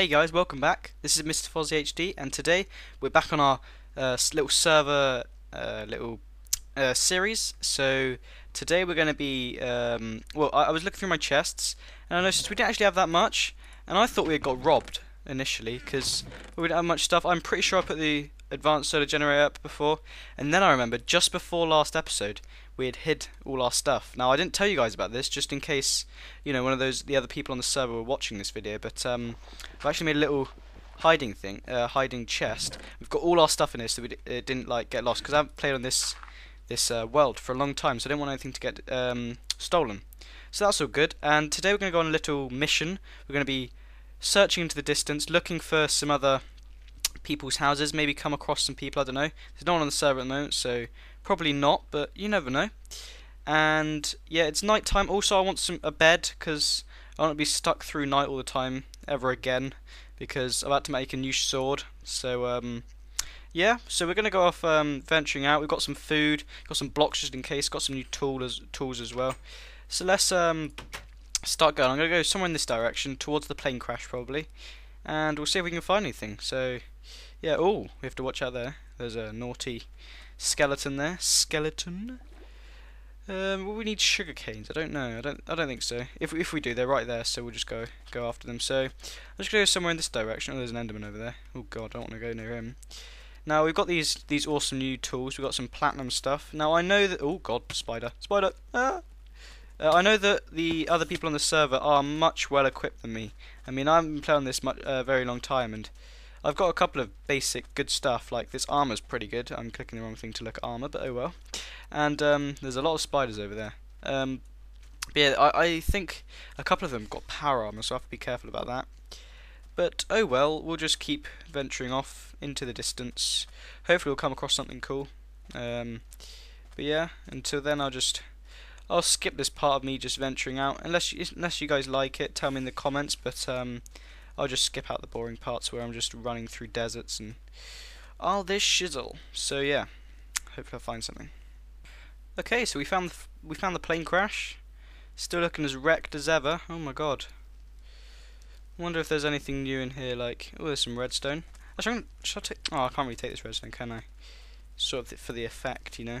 Hey guys, welcome back. This is MrFozzyHD, and today we're back on our little server series. So today we're going to be I was looking through my chests, and I noticed we didn't actually have that much, and I thought we had got robbed initially because we didn't have much stuff. I'm pretty sure I put the advanced solar generator up before, and then I remembered just before last episode we had hid all our stuff. Now I didn't tell you guys about this just in case, you know, one of the other people on the server were watching this video, but I've actually made a little hiding thing, hiding chest. We've got all our stuff in here so it didn't like get lost, because I haven't played on this world for a long time, so I didn't want anything to get stolen. So that's all good, and today we're going to go on a little mission. We're going to be searching into the distance, looking for some other people's houses, maybe come across some people, I don't know. There's no one on the server at the moment, so probably not, but you never know. And yeah, it's night time. Also, I want a bed, because I don't want to be stuck through night all the time ever again, because I'm about to make a new sword. So yeah, so we're going to go off venturing out. We've got some food, got some blocks just in case, got some new tools as well. So let's start going. I'm going to go somewhere in this direction, towards the plane crash probably, and we'll see if we can find anything. So yeah, oh, we have to watch out there. There's a naughty skeleton there. Skeleton. Well, we need sugar canes. I don't know. I don't think so. If we do, they're right there, so we'll just go after them. So I'm just gonna go somewhere in this direction. Oh, there's an Enderman over there. Oh god, I don't want to go near him. Now we've got these awesome new tools. We've got some platinum stuff. Now I know that. Oh god, spider. Ah. I know that the other people on the server are much well equipped than me. I mean, I haven't been playing on this very long time, and I've got a couple of basic good stuff, like this armor's pretty good. I'm clicking the wrong thing to look at armor, but oh well. And there's a lot of spiders over there. But yeah, I think a couple of them got power armor, so I have to be careful about that. But oh well, we'll just keep venturing off into the distance. Hopefully we'll come across something cool. But yeah, until then I'll skip this part of me just venturing out, unless you guys like it, tell me in the comments, but I'll just skip out the boring parts where I'm just running through deserts and all this shizzle. So yeah, hopefully I'll find something. Okay, so we found the plane crash, still looking as wrecked as ever. Oh my god. Wonder if there's anything new in here, like, oh, there's some redstone. Actually, should I take, oh, I can't really take this redstone, can I? Sort of for the effect, you know.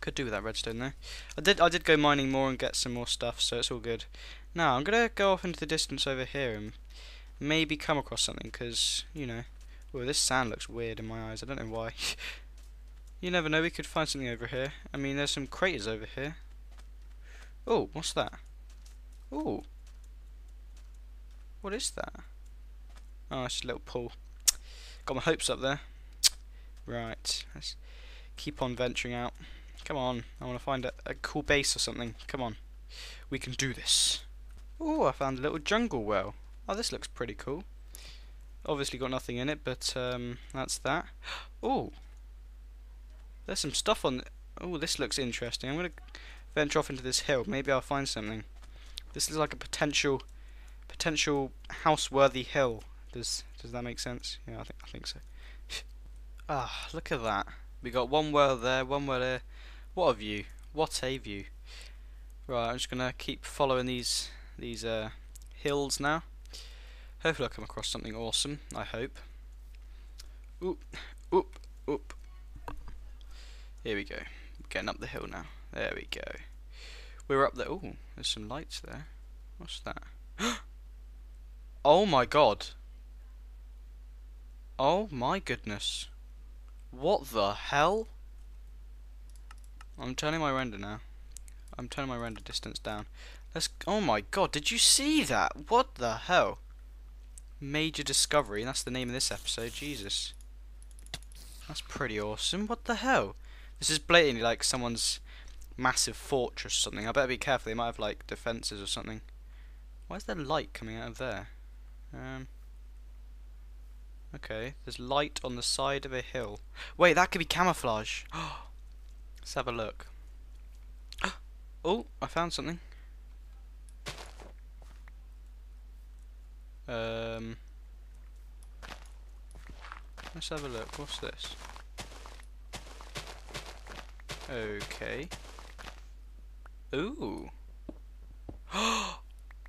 Could do with that redstone though. I did go mining more and get some more stuff, so it's all good. Now I'm gonna go off into the distance over here and maybe come across something, because you know. Well, this sand looks weird in my eyes. I don't know why. You never know. We could find something over here. I mean, there's some craters over here. Oh, what's that? Oh, what is that? Oh, it's a little pool. Got my hopes up there. Right. Let's keep on venturing out. Come on, I want to find a cool base or something. Come on, we can do this. Oh, I found a little jungle well. Oh, this looks pretty cool. Obviously got nothing in it, but that's that. Oh, there's some stuff on. Oh, this looks interesting. I'm gonna venture off into this hill. Maybe I'll find something. This is like a potential houseworthy hill. Does that make sense? Yeah, I think so. Ah, look at that. We got one well there, one well there. What a view! What a view! Right, I'm just gonna keep following these hills now. Hopefully, I'll come across something awesome. I hope. Oop, oop, oop. Here we go. Getting up the hill now. There we go. We're up there. Oh, there's some lights there. What's that? Oh my god! Oh my goodness! What the hell? I'm turning my render now. I'm turning my render distance down. Let's. Oh my god! Did you see that? What the hell? Major discovery. And that's the name of this episode. Jesus. That's pretty awesome. What the hell? This is blatantly like someone's massive fortress or something. I better be careful. They might have like defenses or something. Why is there light coming out of there? Okay. There's light on the side of a hill. Wait, that could be camouflage. Let's have a look. Oh, I found something. Let's have a look. What's this? Okay. Ooh.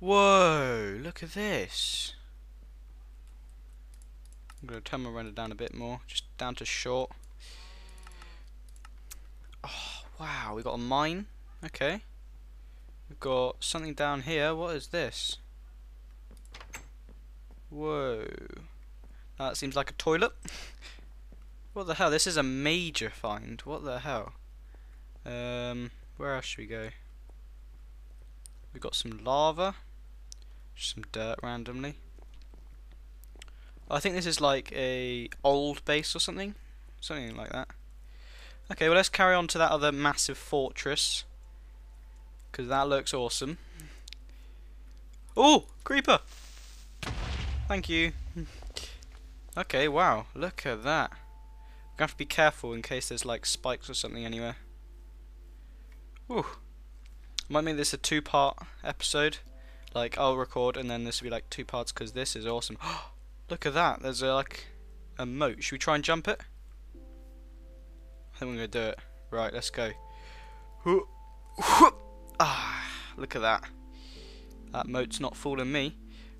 Whoa, look at this. I'm going to turn my render down a bit more, just down to short. Oh, wow, we got a mine. Okay. We've got something down here. What is this? Whoa. That seems like a toilet. What the hell? This is a major find. What the hell? Where else should we go? We've got some lava. Some dirt randomly. I think this is like a old base or something. Something like that. Okay, well let's carry on to that other massive fortress. Because that looks awesome. Oh! Creeper! Thank you. Okay, wow. Look at that. I'm going to have to be careful in case there's like spikes or something anywhere. Ooh. Might make this a two-part episode. Like, I'll record and then this will be like two parts because this is awesome. Look at that. There's like a moat. Should we try and jump it? I think we're going to do it. Right, let's go. Ah, look at that. That moat's not fooling me.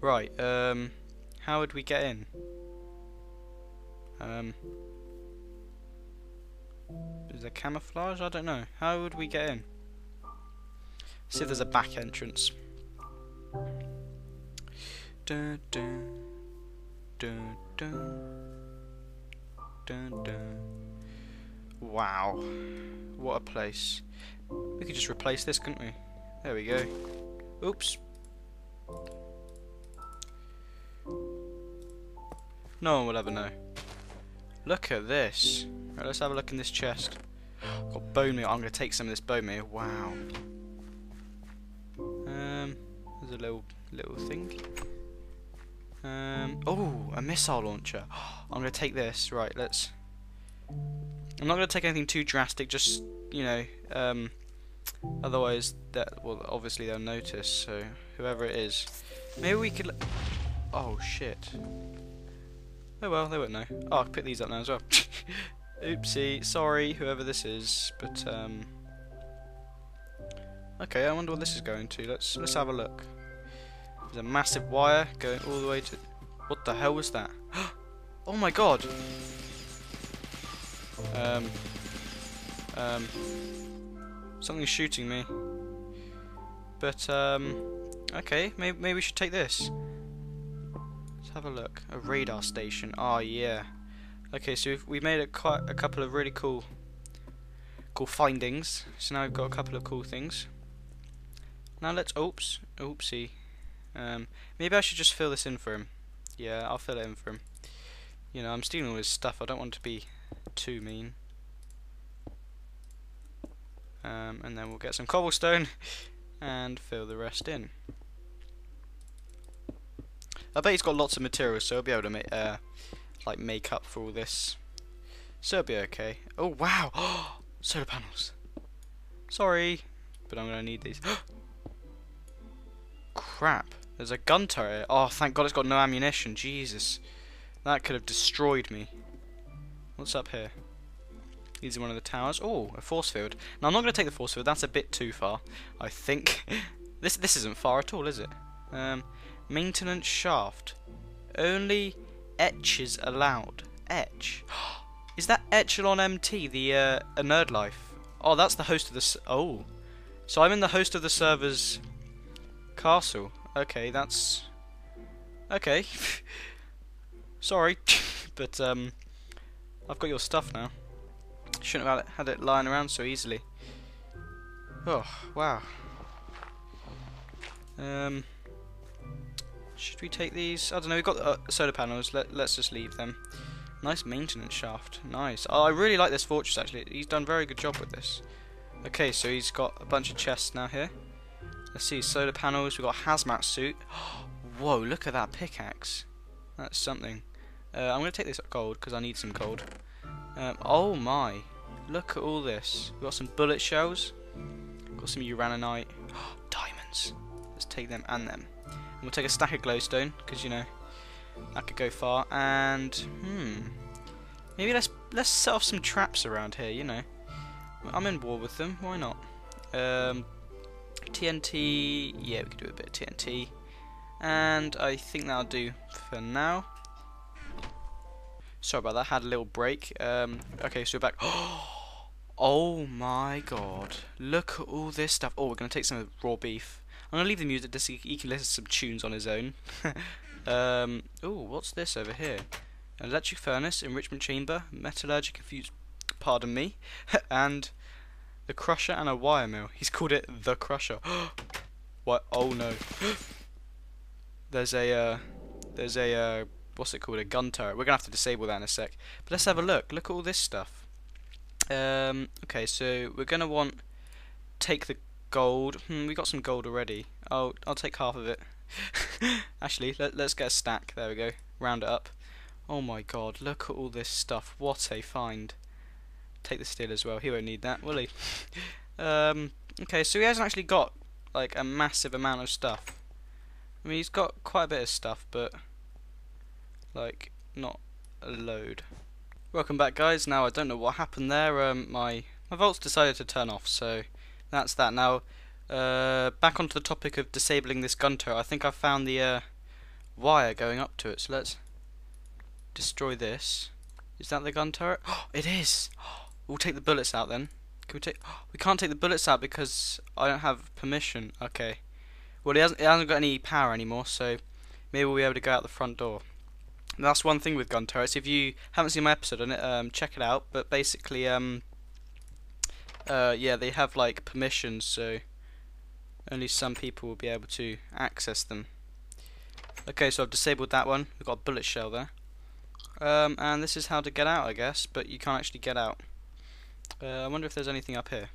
Right, how would we get in? Is there camouflage? I don't know. How would we get in? See if there's a back entrance. Dun dun dun dun dun dun. Wow, what a place. We could just replace this, couldn't we? There we go. Oops. No one will ever know. Look at this. Right, let's have a look in this chest. I've got bone meal. I'm going to take some of this bone meal. Wow. There's a little thing. Oh, a missile launcher. I'm going to take this. Right, let's... I'm not going to take anything too drastic, just, you know, otherwise that, well, obviously they'll notice, so whoever it is. Maybe we could... Oh, shit. Oh, well, they won't know. Oh, I can pick these up now as well. Oopsie, sorry, whoever this is, but, okay, I wonder what this is going to. Let's have a look. There's a massive wire going all the way to... What the hell was that? Oh, my God! Something's shooting me. But, okay, maybe we should take this. Let's have a look. A radar station. Oh, yeah. Okay, so we've made quite a couple of really cool findings. So now we've got a couple of cool things. Now let's... Oops. Oopsie. Maybe I should just fill this in for him. Yeah, I'll fill it in for him. You know, I'm stealing all his stuff. I don't want to be... too mean. And then we'll get some cobblestone and fill the rest in. I bet he's got lots of materials, so he'll be able to make up for all this. So it'll be okay. Oh wow! Solar panels. Sorry, but I'm gonna need these. Crap! There's a gun turret. Oh, thank God it's got no ammunition. Jesus, that could have destroyed me. What's up here? These are one of the towers. Oh, a force field. Now I'm not going to take the force field. That's a bit too far, I think. This isn't far at all, is it? Maintenance shaft. Only etches allowed. Etch. Is that Echelon MT, the Nerd Life? Oh, that's the host of the. Oh, so I'm in the host of the server's castle. Okay, that's okay. Sorry, but I've got your stuff now. Shouldn't have had it lying around so easily. Oh, wow. Should we take these? I don't know, we've got solar panels. Let's just leave them. Nice maintenance shaft. Nice. Oh, I really like this fortress, actually. He's done a very good job with this. Okay, so he's got a bunch of chests now here. Let's see, solar panels. We've got a hazmat suit. Whoa, look at that pickaxe. That's something. I'm going to take this gold because I need some gold. Oh my, look at all this. We've got some bullet shells, got some uraninite, diamonds. Let's take them and them. And we'll take a stack of glowstone because, you know, that could go far. And, maybe let's set off some traps around here, you know. I'm in war with them, why not? TNT, yeah, we could do a bit of TNT. And I think that'll do for now. Sorry about that, had a little break. Okay, so we're back. Oh my god. Look at all this stuff. Oh, we're going to take some raw beef. I'm going to leave the music, this, he can listen to some tunes on his own. Oh, what's this over here? An electric furnace, enrichment chamber, metallurgic fuse, pardon me, and the crusher and a wire mill. He's called it the crusher. What? Oh no. There's a what's it called? A gun turret. We're gonna have to disable that in a sec. But let's have a look. Look at all this stuff. Okay, so we're gonna want take the gold. We got some gold already. Oh, I'll take half of it. Actually, let's get a stack. There we go. Round it up. Oh my god, look at all this stuff. What a find. Take the steel as well. He won't need that, will he? Okay, so he hasn't actually got like a massive amount of stuff. I mean, he's got quite a bit of stuff, but like not a load. Welcome back, guys. Now I don't know what happened there. My volts decided to turn off, so that's that. Now back onto the topic of disabling this gun turret. I think I found the wire going up to it. So let's destroy this. Is that the gun turret? Oh, it is. Oh, we'll take the bullets out then. Can we take? Oh, we can't take the bullets out because I don't have permission. Okay. Well, it hasn't got any power anymore, so maybe we'll be able to go out the front door. And that's one thing with gun turrets. If you haven't seen my episode on it, check it out. But basically, yeah, they have like permissions, so only some people will be able to access them. Okay, so I've disabled that one. We've got a bullet shell there. And this is how to get out, I guess, but you can't actually get out. I wonder if there's anything up here.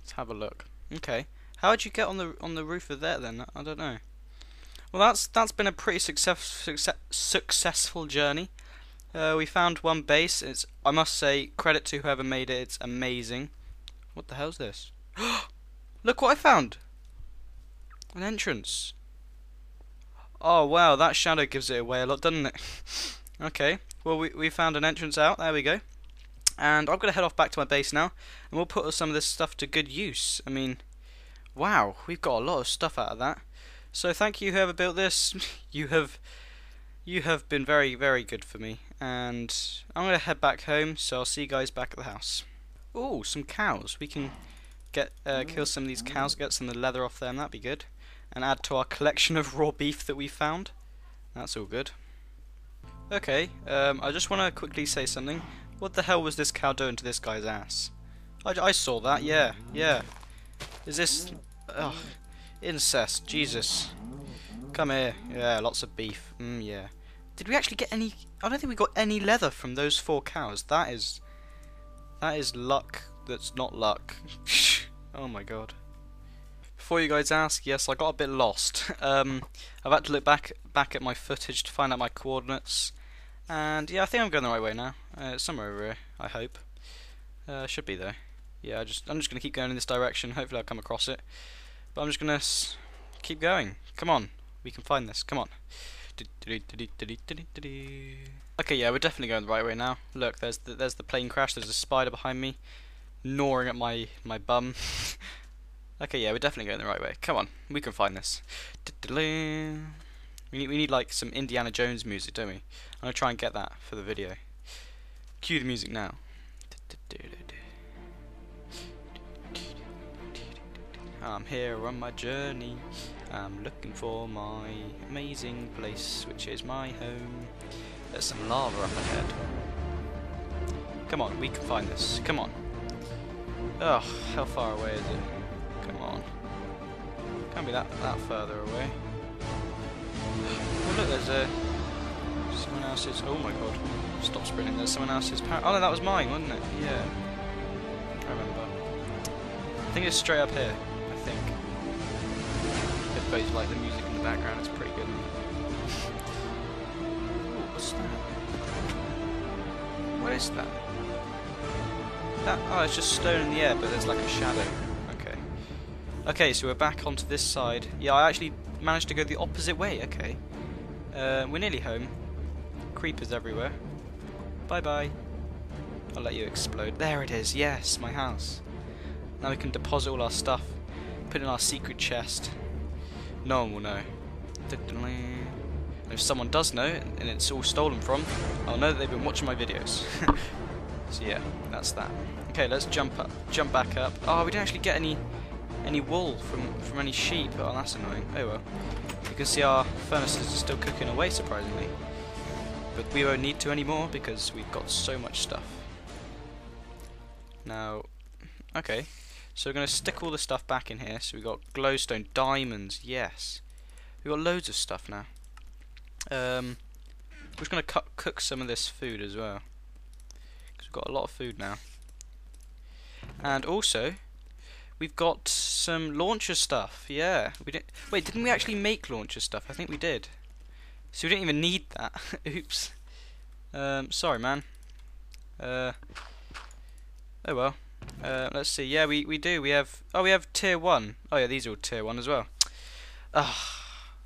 Let's have a look. Okay, how did you get on the roof of there then? I don't know. Well, that's been a pretty successful journey. We found one base. It's, I must say, credit to whoever made it. It's amazing. What the hell's this? Look what I found. An entrance. Oh wow, that shadow gives it away a lot, doesn't it? Okay, well we found an entrance out, there we go. And I'm going to head off back to my base now, and we'll put some of this stuff to good use. I mean, wow, we've got a lot of stuff out of that. So thank you whoever built this, you have been very, very good for me. And I'm going to head back home, so I'll see you guys back at the house. Ooh, some cows, we can get kill some of these cows, get some of the leather off them, that'd be good. And add to our collection of raw beef that we found. That's all good. Okay, I just want to quickly say something. What the hell was this cow doing to this guy's ass? I saw that, yeah, yeah. Is this... Ugh, incest, Jesus. Come here. Yeah, lots of beef. Yeah. Did we actually get any... I don't think we got any leather from those 4 cows. That is luck that's not luck. Oh my god. Before you guys ask, yes, I got a bit lost. I've had to look back at my footage to find out my coordinates, and yeah, I think I'm going the right way now. It's somewhere over here, I hope. Should be though. Yeah, I'm just going to keep going in this direction. Hopefully, I'll come across it. But I'm just going to keep going. Come on, we can find this. Come on. Okay, yeah, we're definitely going the right way now. Look, there's the plane crash. There's a spider behind me, gnawing at my bum. Okay, yeah, we're definitely going the right way. Come on, we can find this. We need like some Indiana Jones music, don't we? I'm gonna try and get that for the video. Cue the music now. I'm here on my journey. I'm looking for my amazing place, which is my home. There's some lava up ahead. Come on, we can find this. Come on. Ugh, how far away is it? Come on. Can't be that further away. Oh look, there's a... Someone else's... Oh my god. Stop sprinting. There's someone else's... Oh no, that was mine, wasn't it? Yeah. I remember. I think it's straight up here. I think. If both like the music in the background, it's pretty good. Ooh, what's that? What is that? Oh, it's just stone in the air, but there's like a shadow. Okay, so we're back onto this side. Yeah, I actually managed to go the opposite way, okay. We're nearly home. Creepers everywhere. Bye-bye. I'll let you explode. There it is, yes, my house. Now we can deposit all our stuff. put in our secret chest. No one will know. And if someone does know, and it's all stolen from, I'll know that they've been watching my videos. So yeah, that's that. Okay, let's jump back up. Oh, we didn't actually get any wool from any sheep. Oh, that's annoying. Oh well. You can see our furnaces are still cooking away, surprisingly. But we won't need to anymore because we've got so much stuff. Now, okay. So we're going to stick all the stuff back in here. So we've got glowstone, diamonds, yes. We've got loads of stuff now. We're just going to cook some of this food as well. Because we've got a lot of food now. And also, we've got some launcher stuff. Yeah, we didn't. Wait, didn't we actually make launcher stuff? I think we did. So we didn't even need that. Oops. Sorry, man. Oh well. Let's see. Yeah, we do. We have. Oh, we have tier 1. Oh yeah, these are all tier 1 as well.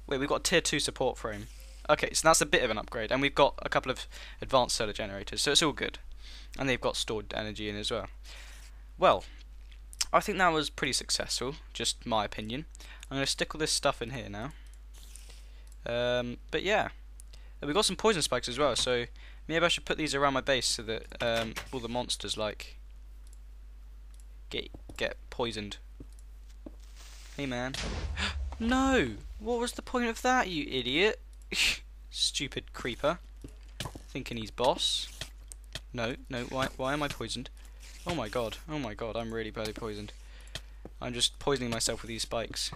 Wait, we've got a tier 2 support frame. Okay, so that's a bit of an upgrade, and we've got a couple of advanced solar generators, so it's all good. And they've got stored energy in as well. Well, I think that was pretty successful, just my opinion. I'm going to stick all this stuff in here now. But yeah, we've got some poison spikes as well, so maybe I should put these around my base so that all the monsters like get poisoned. Hey man. No! What was the point of that, you idiot? Stupid creeper. Thinking he's boss. No, no, why am I poisoned? Oh my god, I'm really badly poisoned. I'm just poisoning myself with these spikes.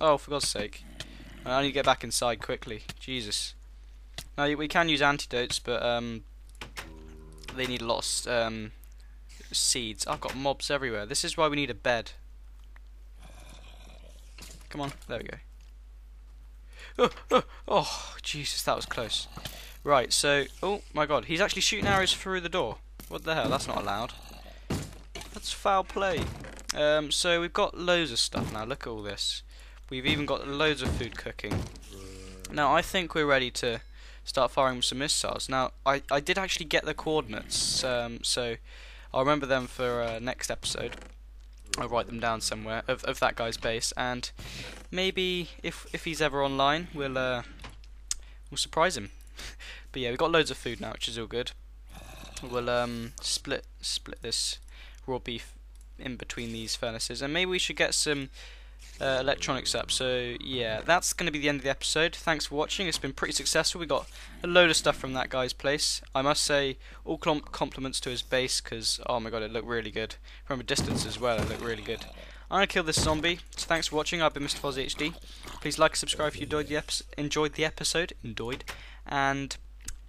Oh, for God's sake. I need to get back inside quickly. Jesus. Now, we can use antidotes, but they need a lot of seeds. I've got mobs everywhere. This is why we need a bed. Come on, there we go. Oh, Jesus, that was close. Right, so, oh my god, he's actually shooting arrows through the door. What the hell, that's not allowed. That's foul play. So we've got loads of stuff now. Look at all this. We've even got loads of food cooking. Now I think we're ready to start firing some missiles. Now I did actually get the coordinates, so I'll remember them for next episode. I'll write them down somewhere of that guy's base, and maybe if he's ever online, we'll surprise him. But yeah, we've got loads of food now, which is all good. We'll split this raw beef in between these furnaces, and maybe we should get some electronics up. So yeah, that's going to be the end of the episode. Thanks for watching. It's been pretty successful. We got a load of stuff from that guy's place. I must say, all compliments to his base, because oh my god, it looked really good from a distance as well. It looked really good. I'm gonna kill this zombie. So thanks for watching. I've been MrFozzyHD. Please like and subscribe if you enjoyed the episode. And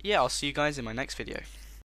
yeah, I'll see you guys in my next video.